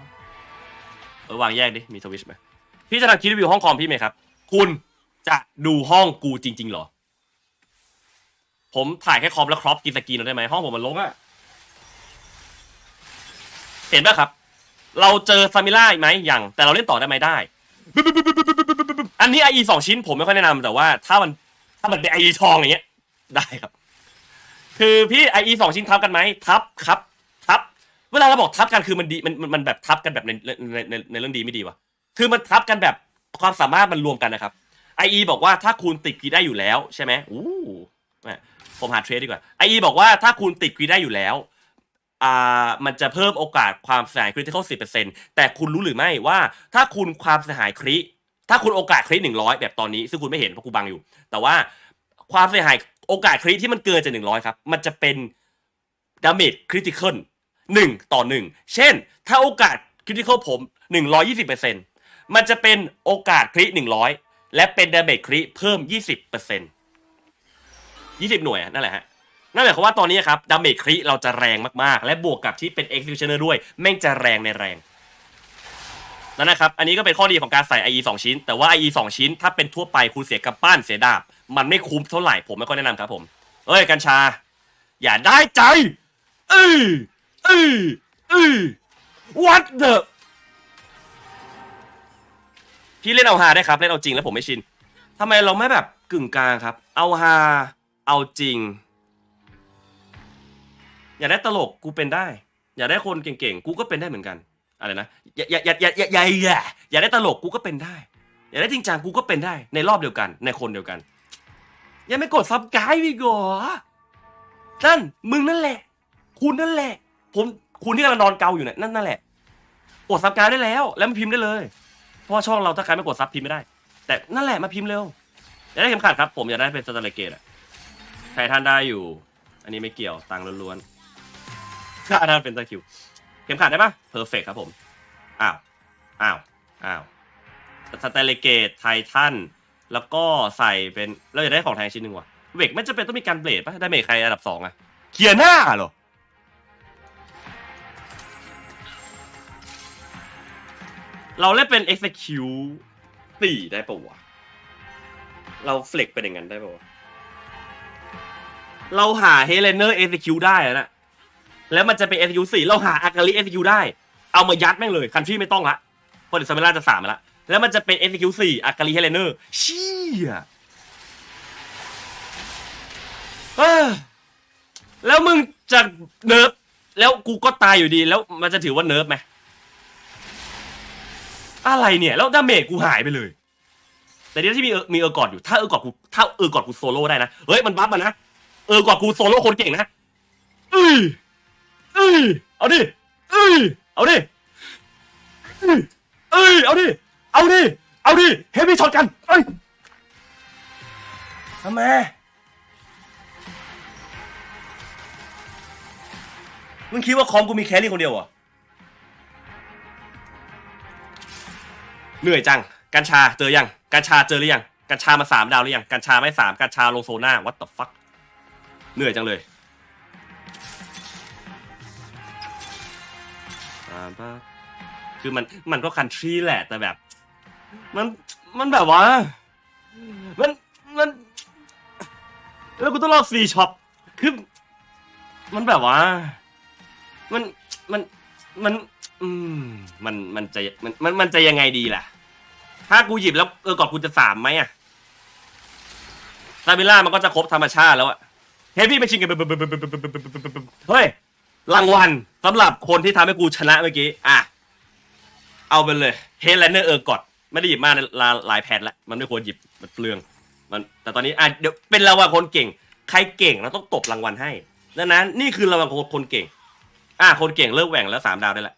เออวางแยกดิมีสวิชไหมพี่จะทำคลิปรีวิวห้องคอมพี่ไหมครับคุณจะดูห้องกูจริงๆหรอผมถ่ายแค่คอมแล้วครอปกินสกรีนเราได้ไหมห้องผมมันลงอะเห็นไหมครับเราเจอซามิล่าไหมยังแต่เราเล่นต่อได้ไหมได้อันนี้ไออีสองชิ้นผมไม่ค่อยแนะนำแต่ว่าถ้ามันถ้ามันเป็นไออีทองอย่างเงี้ยได้ครับคือพี่ไออีสองชิ้นทับกันไหมทับครับทับเวลาเราบอกทับกันคือมันดีมันมันแบบทับกันแบบในในในเรื่องดีไม่ดีวะคือมันทับกันแบบความสามารถมันรวมกันนะครับไออีบอกว่าถ้าคุณติดกีได้อยู่แล้วใช่ไหมอู้ผมหาเทรดดีกว่าไออีบอกว่าถ้าคุณติดกีได้อยู่แล้วอ่ามันจะเพิ่มโอกาสความเสียหายคริติคอลสิบเปอร์เซ็นต์แต่คุณรู้หรือไม่ว่าถ้าคุณความเสียหายคริถ้าคุณโอกาสคริหนึ่งร้อยแบบตอนนี้ซึ่งคุณไม่เห็นเพราะกูบังอยู่แต่ว่าความเสียหายโอกาสคริที่มันเกินจากหนึ่งร้อยครับมันจะเป็นดาเมจคริติคอลหนึ่งต่อหนึ่งเช่นถ้าโอกาสคริติคอลผมหนึ่งร้อยยี่สิบเปอร์เซ็นต์มันจะเป็นโอกาสคริหนึ่งร้อยและเป็นดาเมจคริเพิ่มยี่สิบเปอร์เซ็นต์ยี่สิบหน่วยนั่นแหละฮะนั่นหมายความว่าตอนนี้ครับดาเมจคริเราจะแรงมากๆและบวกกับที่เป็น Executioner ด้วยแม่งจะแรงในแรงนั่นนะครับอันนี้ก็เป็นข้อดีของการใส่ ไอ อี สองชิ้นแต่ว่า ไอ อี สองชิ้นถ้าเป็นทั่วไปคุณเสียกำปั้นเสียดาบมันไม่คุ้มเท่าไหร่ผมไม่ค่อยแนะนำครับผมเอ้ยกัญชาอย่าได้ใจเอ้ยเอ้ยเอ้ย what the พี่เล่นเอาฮาได้ครับเล่นเอาจริงแล้วผมไม่ชินทำไมเราไม่แบบกึ่งกลางครับเอาฮาเอาจริงอยากได้ตลกกูเป็นได้อยากได้คนเก่งๆกูก็เป็นได้เหมือนกันอะไรนะอย่าอย่าอย่าอย่าอย่าอย่าได้ตลกกูก็เป็นได้อย่าได้จริงจังกูก็เป็นได้ในรอบเดียวกันในคนเดียวกันยังไม่กดซับไกด์พี่ก่อนั่นมึงนั่นแหละคุณนั่นแหละผมคุณที่กำลังนอนเกาอยู่เนี่ยนั่นนั่นแหละกดซับไกด์ได้แล้วแล้วมาพิมพ์ได้เลยเพราะช่องเราถ้าใครไม่กดซับพิมพ์ไม่ได้แต่นั่นแหละมาพิมพ์เร็วอยากได้เข็มขัดครับผมอยากได้เป็นสแตนเลสเกตอะใครท่านได้อยู่อันนี้ไม่เกี่ยวตังล้วนถ้าอันนั้นเป็นตะคิวเข็มขัดได้ปะเพอร์เฟกต์ครับผมอ้าวอ้าวอ้าว สแตนเลสเกตไททันแล้วก็ใส่เป็นเราจะได้ของแทงชิ้นหนึ่งว่ะเวกไม่จะเป็นต้องมีการเบลดป่ะได้เมฆใครอันดับสองอะเขียนหน้าเหรอเราเล่นเป็น execute สี่ได้ปะวะเราเฟล็กเป็นอย่างนั้นได้ปะวะเราหา Headliner execute ได้แล้วนะแล้วมันจะเป็น execute สี่เราหา Akali execute ได้เอามายัดแม่งเลย Country ไม่ต้องละเพราะเดี๋ยวซามิล่าจะสามละแล้วมันจะเป็น execute สี่ Akali Headliner เชี่ยแล้วมึงจะเนิร์ฟแล้วกูก็ตายอยู่ดีแล้วมันจะถือว่าเนิร์ฟไหมอะไรเนี่ยแล้วดาเมจกูหายไปเลยแต่นี่ที่มีเออมีเออกอดอยู่ถ้าเออกอดกูถ้าเออกอดกูโซโล่ได้นะเฮ้ยมันบัฟมานะเออกอดกูโซโล่คนเก่งนะเอ้ยเอ้ยเอาดิเอ้ยเอาดิเอ้ยเอาดิเอาดิเอาดิเฮฟวี่ช็อตกันเอ้ยทำไมมึงคิดว่าคอมกูมีแครี่คนเดียวเหรอเหนื่อยจังกัญชาเจอยังกัญชาเจอหรือยังกัญชามาสามดาวหรือยังกัญชาไม่สามกัญชาลงโซน่า what the fuck เหนื่อยจังเลยคือมันมันก็คันทรีแหละแต่แบบมันมันแบบว่ามันมันแล้วกูต้องรอซีช็อปคือมันแบบว่ามันมันมันอืมมันมันจะมันมันมันจะยังไงดีล่ะถ้ากูหยิบแล้วเออกอดกูจะสามไหมอะซาบิล่ามันก็จะครบธรรมชาติแล้วอะเฮฟวี่ไปชิงกันเฮ้ยรางวัลสำหรับคนที่ทำให้กูชนะเมื่อกี้อ่ะเอาไปเลยเฮดไลเนอร์เออกอดไม่ได้หยิบมากหลายแพทแล้วมันไม่ควรหยิบมันเปลืองมันแต่ตอนนี้อ่ะเดี๋ยวเป็นรางวัลคนเก่งใครเก่งเราต้องตบรางวัลให้ดังนั้นนี่คือรางวัลคนเก่งอ่ะคนเก่งเลิกแหว่งแล้วสามดาวได้ละ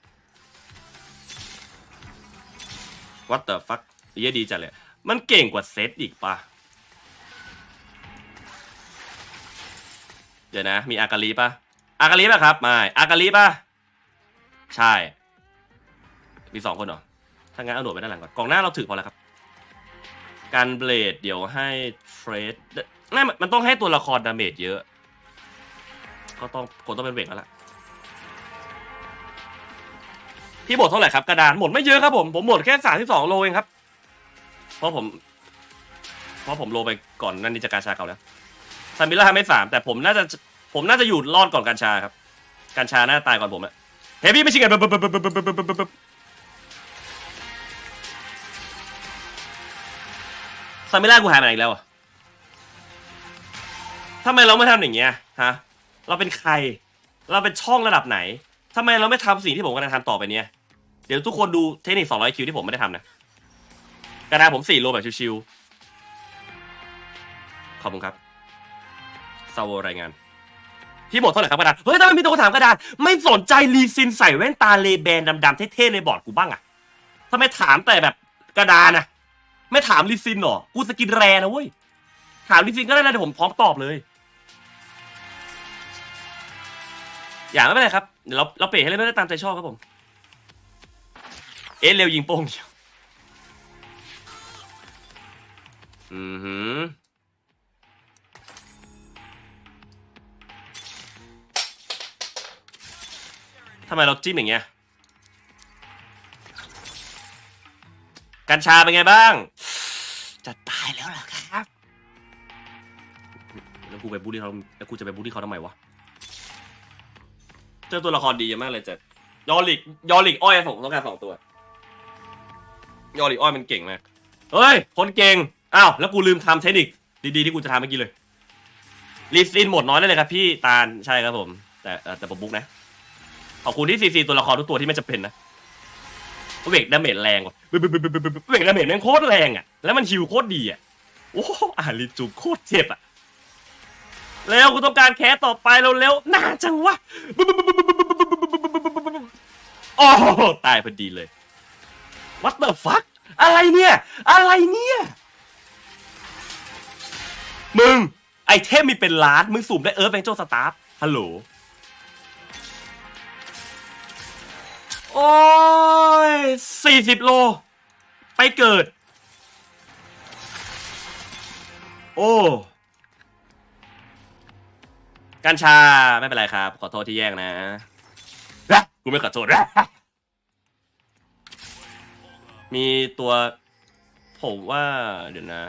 วัตเตอร์ฟัคเยอะดีจัดเลยมันเก่งกว่าเซตอีกปะเดี๋ยวนะมีอากาลีปะอากาลีปะครับไม่อากาลีปะใช่มีสองคนเหรอถ้างั้นเอาหนวดไปด้านหลังก่อนกองหน้าเราถือพอแล้วครับการเบลดเดี๋ยวให้เทรดนั่นมันต้องให้ตัวละครดาเมจเยอะก็ต้องคนต้องเป็นเวกแล้วล่ะพี่หมดเท่าไหร่ครับกระดานหมดไม่เยอะครับผมผมหมดแค่สามสิบสองโลเองครับเพราะผมเพราะผมโลไปก่อนนั่นนี่จะกาชาเก่าแล้วซามิล่าทำไม่สามแต่ผมน่าจะผมน่าจะอยู่รอดก่อนกาชาครับกาชาน่าตายก่อนผมอะเฮฟวี่ไม่ชิงกันซามิล่ากูหายไปไหนอีกแล้วอะทำไมเราไม่ทำอย่างเงี้ยฮะเราเป็นใครเราเป็นช่องระดับไหนทำไมเราไม่ทำสิ่งที่ผมกำลังทำต่อไปเนี้ยเดี๋ยวทุกคนดูเทคนิคสองร้อยคิวที่ผมไม่ได้ทำนะกระดาษผมสี่โลแบบชิวๆขอบคุณครับซาวรายงานพี่หมดเท่าไหร่ครับกระดาษเฮ้ยทำไมมีตัวถามกระดาษไม่สนใจรีซินใส่แว่นตาเลแบนดำๆเท่ๆในบอร์ดกูบ้างอะทำไมถามแต่แบบกระดาษนะไม่ถามรีซินหรอกูสกินแรนะเว้ยถามรีซินก็ได้นะเดี๋ยวผมพร้อมตอบเลยอย่างไม่เป็นไรครับเดี๋ยวเราเราเปลี่ยนให้เล่นได้ตามใจชอบครับผมเอ๊ะเร็วยิงโป่งเดียวอือหือทำไมเราจิ้มอย่างเงี้ยกัญชาเป็นไงบ้างจะตายแล้วเหรอครับแล้วกูไปบูลลี่เขาแล้วกูจะไปบูลลี่เขาทำไมวะเจอตัวละครดีมากเลยจัดยอริกยอริกอ้อยผมต้องการสองตัวยอริกอ้อยมันเก่งมากเฮ้ยคนเก่งอ้าวแล้วกูลืมทำเทคนิคดีๆที่กูจะทำเมื่อกี้เลยรีซินหมดน้อยได้เลยครับพี่ตาลใช่ครับผมแต่แต่ผมบุ๊กนะขอบคุณที่ซีซีตัวละครทุกตัวที่ไม่จำเป็นนะเวกดาเมจแรงว่ะเวกดาเมจแม่งโคตรแรงอ่ะแล้วมันฮิวโคตรดีอ่ะโอ้อาริจูโคตรเจ็บอ่ะแล้วกูต้องการแคสต่อไปเร็วๆน่าจังวะโอ้ตายพอดีเลย what the fuck อะไรเนี่ยอะไรเนี่ยมึงไอเทมมีเป็นล้านมึงสุ่มได้เอิร์ธแบงค์โจสตาร์ฮัลโหลโอ้ยสี่สิบโลไปเกิด โอ้กัญชาไม่เป็นไรครับขอโทษที่แย่งนะกูไม่ขอโทษมีตัวผมว่าเดี๋ยวนะ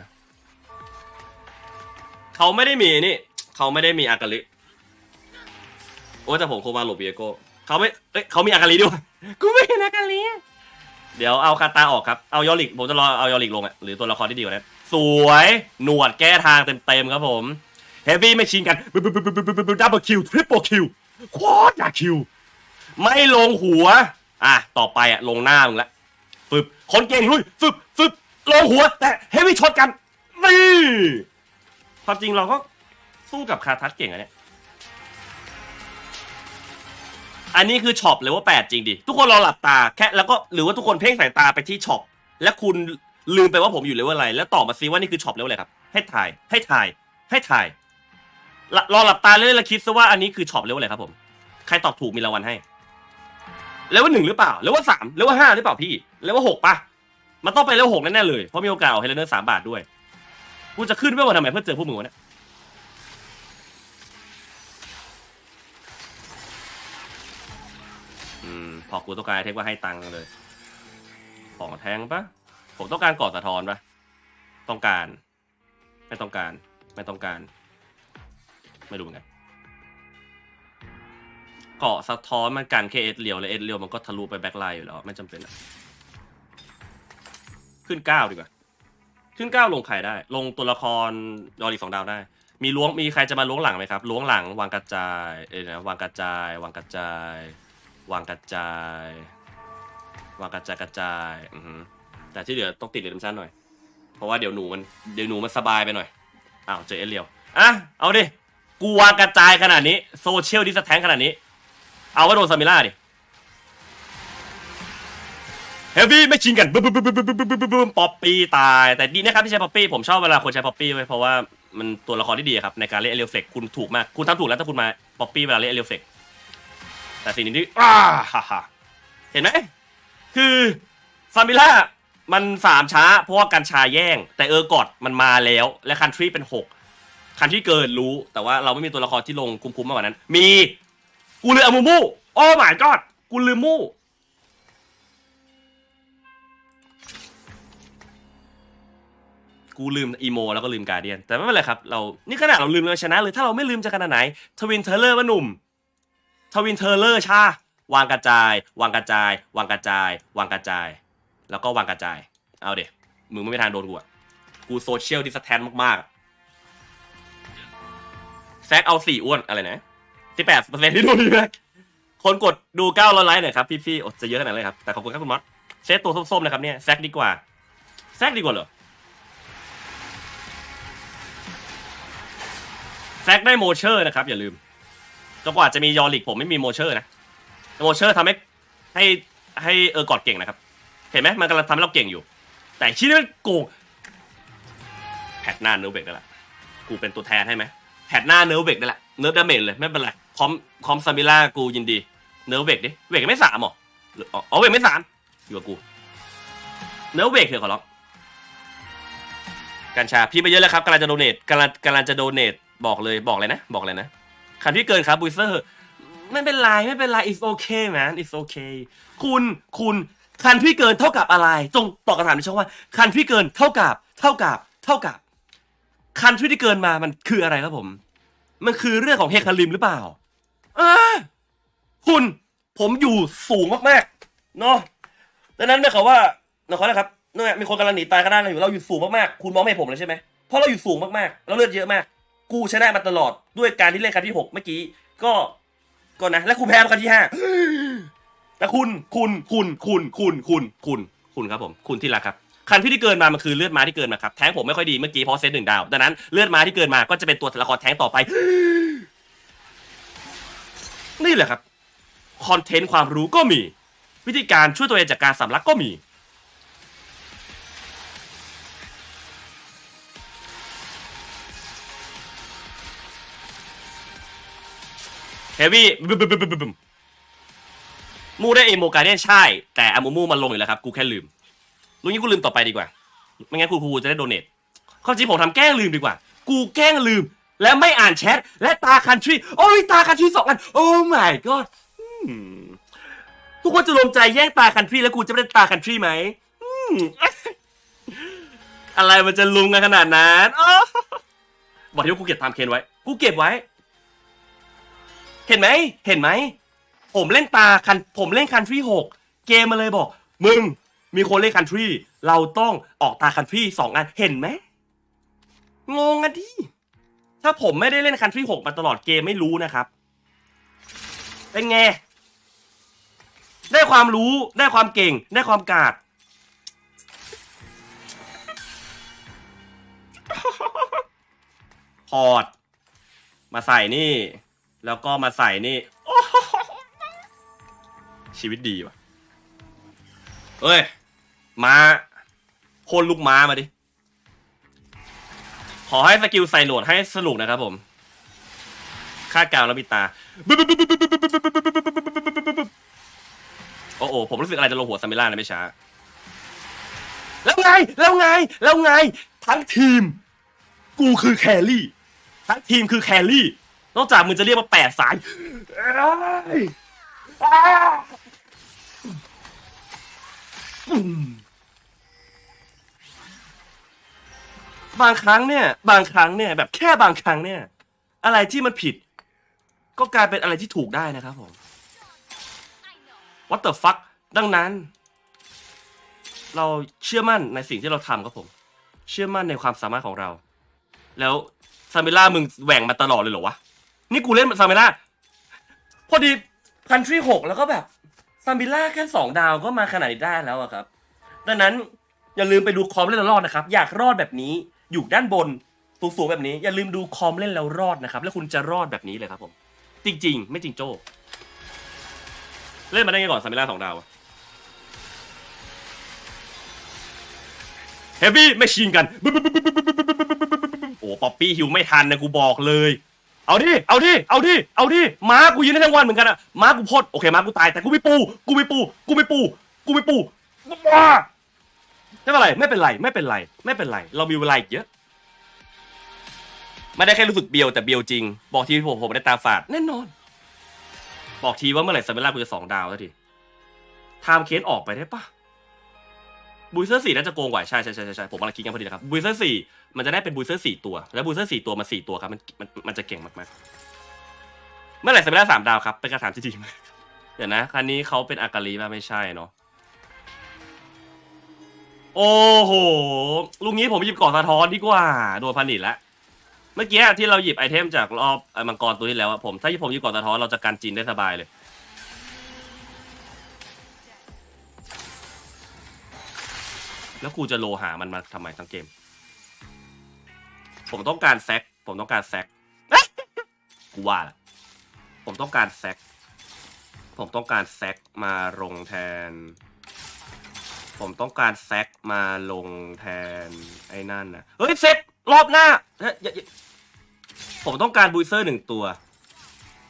เขาไม่ได้มีนี่เขาไม่ได้มีอากาลิโอ้แต่ผมโคมาหลบเบียโก้เขาไม่เอ้ยเขามีอากาลิด้วยกูไม่เห็นอากาลิเดี๋ยวเอาคาตาออกครับเอายอริกผมจะรอเอายอริกลงอ่ะหรือตัวละครที่ดีกว่านั้นสวยหนวดแก้ทางเต็มๆครับผมเฮฟวี่ไม่ชิงกันดับเบิลคิวทริปเปิลคิวโคตรอยากคิวไม่ลงหัวอ่ะต่อไปอ่ะลงหน้ามึงละฟึบคนเก่งลุยฟึบฟึบลงหัวแต่เฮฟวี่ช็อตกันนี่ความจริงเราก็สู้กับคาทัสเก่งอะเนี่ยอันนี้คือช็อปเลยว่าแปดจริงดิทุกคนเราหลับตาแค่แล้วก็หรือว่าทุกคนเพ่งสายตาไปที่ช็อปและคุณลืมไปว่าผมอยู่เลเวลอะไรแล้วตอบมาซิว่านี่คือช็อปเลเวลอะไรครับให้ถ่ายให้ถ่ายให้ถ่ายลองหลับตาเล่นแล้วคิดซะว่าอันนี้คือช็อปเลเวลอะไรครับผมใครตอบถูกมีรางวัลให้เลเวลหนึ่งหรือเปล่าเลเวลสามเลเวลห้าหรือเปล่าพี่เลเวลหกปะมันต้องไปเลเวลหกแน่ๆเลยเพราะมีโอกาสเอาเฮเลเนอร์สามบาทด้วยกูจะขึ้นไปวันทำไมเพื่อเจอผู้มือเนี่ยพอกูต้องการเทคว่าให้ตังค์เลยของแทงปะผมต้องการก่อสะท้อนปะต้องการไม่ต้องการไม่ต้องการไม่รู้เหมือนกันเกาะสะท้อนมันกันแค่เอสเลียวเลยเอสเลียวมันก็ทะลุไปแบ็คไลน์อยู่แล้วไม่จำเป็นอะขึ้นเก้าดีกว่าขึ้นเก้าลงใครได้ลงตัวละครยอริกสองดาวได้มีล้วงมีใครจะมาล้วงหลังไหมครับล้วงหลังวางกระจายเออนะวางกระจายวางกระจายวางกระจายวางกระจายกระจายอือแต่ที่เหลือต้องติดเรดมชั่นหน่อยเพราะว่าเดี๋ยวหนูมันเดี๋ยวหนูมันสบายไปหน่อยอ้าวเจอเอสเลียวอ่ะเอาดิกูวางกระจายขนาดนี้โซเชียลดิสแทนขนาดนี้เอาไว้โดนซามิล่าดิเฮฟวี่ไม่ชิงกันบึ้มบึ้มบึ้มบึ้มบึ้มบึ้มบึ้มบึ้มป๊อปปี้ตายแต่ดีนะครับที่ใช้ป๊อปปี้ผมชอบเวลาคนใช้ป๊อปปี้ไว้เพราะว่ามันตัวละครที่ดีครับในการเล่นเอเรียลเฟกคุณถูกมากคุณทำถูกแล้วถ้าคุณมาป๊อปปี้เวลาเล่นเอเรียลเฟกแต่สิ่งนี้อ้าฮ่าฮ่าเห็นไหมคือซามิล่ามันสามช้าเพราะว่ากัญชาแย่งแต่เออร์กอดมันมาแล้วและคันทรีเป็นหกคันที่เกินรู้แต่ว่าเราไม่มีตัวละครที่ลงคุ้มๆมากกว่านั้นมีกูลืมอามูมูโอ้ my god กูลืมมูกูลืมอีโมแล้วก็ลืมการเดียนแต่ไม่เป็นไรครับเรานี่ขนาดเราลืมเราชนะเลยถ้าเราไม่ลืมจะขนาดไหนทวินเทอร์เลอร์ว่าหนุ่มทวินเทอร์เลอร์ชาวางกระจายวางกระจายวางกระจายวางกระจายแล้วก็วางกระจายเอาเดี๋ยวมึงไม่มีทางโดนกูอะกูโซเชียลดิสแทนซ์มากๆแซกเอาสี่อ้วนอะไรนะที่แปดเปอร์เซ็นต์ที่ดูดีนะคนกดดูเก้าร้อยไลค์หน่อยครับพี่ๆจะเยอะขนาดเลยครับแต่ขอบคุณครับคุณมอสเซตตัวส้มๆนะครับเนี่ยแซกดีกว่าแซกดีกว่าเหรอแซกได้โมเชอร์นะครับอย่าลืมจนกว่าจะมียอริกผมไม่มีโมเชอร์นะโมเชอร์ทำให้ให้ให้เออกอดเก่งนะครับเห็นไหมมันกำลังทำให้เราเก่งอยู่แต่ชิ้นนี้มันโกงแพทหน้าเนื้อเบรกได้ละกูเป็นตัวแทนให้ไหมแผดหน้าเนิร์ฟเบกได้แหละเนิร์ฟดาเมจเลยไม่เป็นไรคอมคอมซามิล่ากูยินดีเนิร์ฟเบกดิเบกไม่สามหรออ๋อเบกไม่สามอยู่กับกูเนิร์ฟเบกเถอะขอร้องกัญชาพี่ไปเยอะแล้วครับกำลังจะโดเนทกำลังกำลังจะโดเนทบอกเลยบอกเลยนะบอกเลยนะคันที่เกินครับบูเซอร์ไม่เป็นไรไม่เป็นไร it's okay man it's okay คุณคุณคันที่เกินเท่ากับอะไรจงตอบคำถามในช่องว่าคันที่เกินเท่ากับเท่ากับเท่ากับคันที่ที่เกินมามันคืออะไรครับผมมันคือเรื่องของเฮคาริมหรือเปล่าเออคุณผมอยู่สูงมากๆเนาะดังนั้นไม่ขอว่าเราขอนะครับเนี่ยมีคนกำลังหนีตายก็ได้เราอยู่เราอยู่สูงมากๆคุณมองไม่เห็นผมเลยใช่ไหมเพราะเราอยู่สูงมากๆเราเลือดเยอะมากกูชนะมาตลอดด้วยการที่เล่นคันที่หกเมื่อกี้ก็ก็นะและกูแพ้คันที่ห้าแต่คุณคุณคุณคุณคุณคุณคุณคุณครับผมคุณที่รักครับคันที่ที่เกินมามันคือเลือดม้าที่เกินมาครับแท้งผมไม่ค่อยดีเมื่อกี้เพราะเซตหนึ่งดาวดังนั้นเลือดม้าที่เกินมาก็จะเป็นตัวละครแท้งต่อไปนี่แหละครับคอนเทนต์ความรู้ก็มีวิธีการช่วยตัวเองจากการสำลักก็มีเฮฟวี่มูได้เอโมการ์เดนใช่แต่อามูมูมันลงอยู่แล้วครับกูแค่ลืมลุงนี้กูลืมต่อไปดีกว่าไม่งั้นครูครูจะได้โดเนทข้อจริงผมทำแกล้งลืมดีกว่า กูแกล้งลืมและไม่อ่านแชทและตา Country โอ้ยตา Country สองอันโอ้ my god ทุกคนจะรวมใจแย่งตา Country แล้วกูจะไม่ได้ตา Country ไหม อะไรมันจะลุมกันขนาดนั้นบอกที่ว่ากูเก็บตามเคนไว้กูเก็บไว้เห็นไหมเห็นไหมผมเล่นตาคันผมเล่น Country หกเกมมาเลยบอกมึงมีคนเล่น Country เราต้องออกตา Country สองอันเห็นไหมงงกันที่ถ้าผมไม่ได้เล่น Country หกมาตลอดเกมไม่รู้นะครับเป็นไงได้ความรู้ได้ความเก่งได้ความกาดพอดมาใส่นี่แล้วก็มาใส่นี่ชีวิตดีว่ะเอ้ยมาโค่นลูกม้ามาดิขอให้สกิลใส่หนวดให้สนุกนะครับผมคาดกาวแล้วมีตาโอ้โหผมรู้สึกอะไรจะลงหัวซามิล่านะไม่ช้าแล้วไงแล้วไงแล้วไงทั้งทีมกูคือแครี่ทั้งทีมคือแครี่นอกจากมึงจะเรียกว่าแปดสายบางครั้งเนี่ยบางครั้งเนี่ยแบบแค่บางครั้งเนี่ยอะไรที่มันผิดก็กลายเป็นอะไรที่ถูกได้นะครับผม What the fuck ดังนั้นเราเชื่อมั่นในสิ่งที่เราทำครับผมเชื่อมั่นในความสามารถของเราแล้วซามิล่ามึงแหว่งมาตลอดเลยเหรอวะนี่กูเล่นซามิล่าพอดีคันทรีหกแล้วก็แบบซามิล่าแค่สองดาวก็มาขนาดนี้ได้แล้วอะครับดังนั้นอย่าลืมไปดูคอมเล่นแล้วรอดนะครับอยากรอดแบบนี้อยู่ด้านบนสูงๆแบบนี้อย่าลืมดูคอมเล่นแล้วรอดนะครับแล้วคุณจะรอดแบบนี้เลยครับผมจริงๆไม่จริงโจ้เล่นมาได้ไงก่อนซามิล่าสองดาวเฮฟวี่ไม่ชินกันโอ้ป๊อปปี้ฮิวไม่ทันนะกูบอกเลยเอาดิเอาดิเอาดิเอาดิม้ากูยืนได้ทั้งวันเหมือนกันอะม้ากูพดโอเคม้ากูตายแต่กูไม่ปูกูไม่ปูกูไม่ปูกูไม่ปูว้าไม่เป็นไรไม่เป็นไรไม่เป็นไรไม่เป็นไรเรามีเวลาอีกเยอะไม่ได้แค่รู้สึกเบียวแต่เบียวจริงบอกทีผมผมได้ตาฝาดแน่นอนบอกทีว่าเมื่อไหร่ซามิล่ากูจะสองดาวแล้วทีไทม์เคสออกไปได้ปะบูสเตอร์สี่น่าจะโกงกว่าใช่ใช่ใช่ใช่ผมกำลังคิดกันพอดีนะครับบูสเตอร์สี่มันจะได้เป็นบูสเตอร์สี่ตัวและบูสเตอร์สี่ตัวมาสี่ตัวครับมันมันมันจะเก่งมากๆเมื่อไหร่ซามิล่าสามดาวครับเป็นคำถามที่ดีมากเดี๋ยวนะคันนี้เขาเป็นอากาลีป่ะไม่ใช่เนาะโอ้โหลูกนี้ผมหยิบก่อสะท้อนดีกว่าโดนพันนิดละเมื่อกี้ที่เราหยิบไอเทมจากรอบมังกรตัวที่แล้วผมถ้าผมหยิบก่อสะท้อนเราจะการจีนได้สบายเลยแล้วกูจะโลหามันมาทำไมทั้งเกมผมต้องการแซกผมต้องการแซกกูว่าละผมต้องการแซกผมต้องการแซกมาลงแทนผมต้องการแซกมาลงแทนไอ้นั่นนะเฮ้ยเซ็ตรอบหน้าผมต้องการบูเซอร์หนึ่งตัว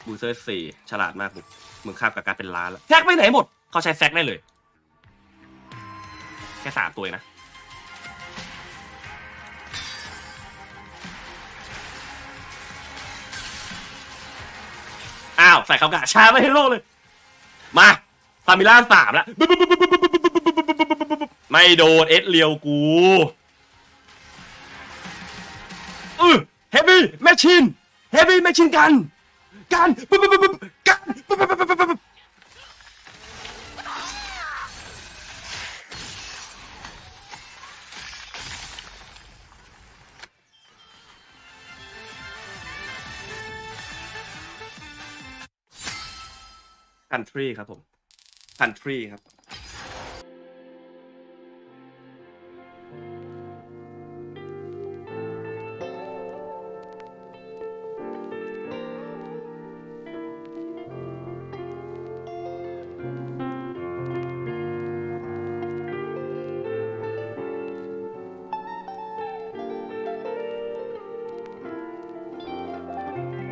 บูเซอร์สี่ฉลาดมากมึงมึงข้ามกับการเป็นล้านแล้วแซกไปไหนหมดเขาใช้แซกได้เลยแค่สามตัวนะอ้าวใส่เขากะช้าไม่ให้โลกเลยมาซามิล่าสามแล้วไม่โดนเอ็ดเลียวกูเออเฮฟวี่แมชชีนเฮฟวี่แมชชีนกันกันกันCountry ครับผม Country ครับ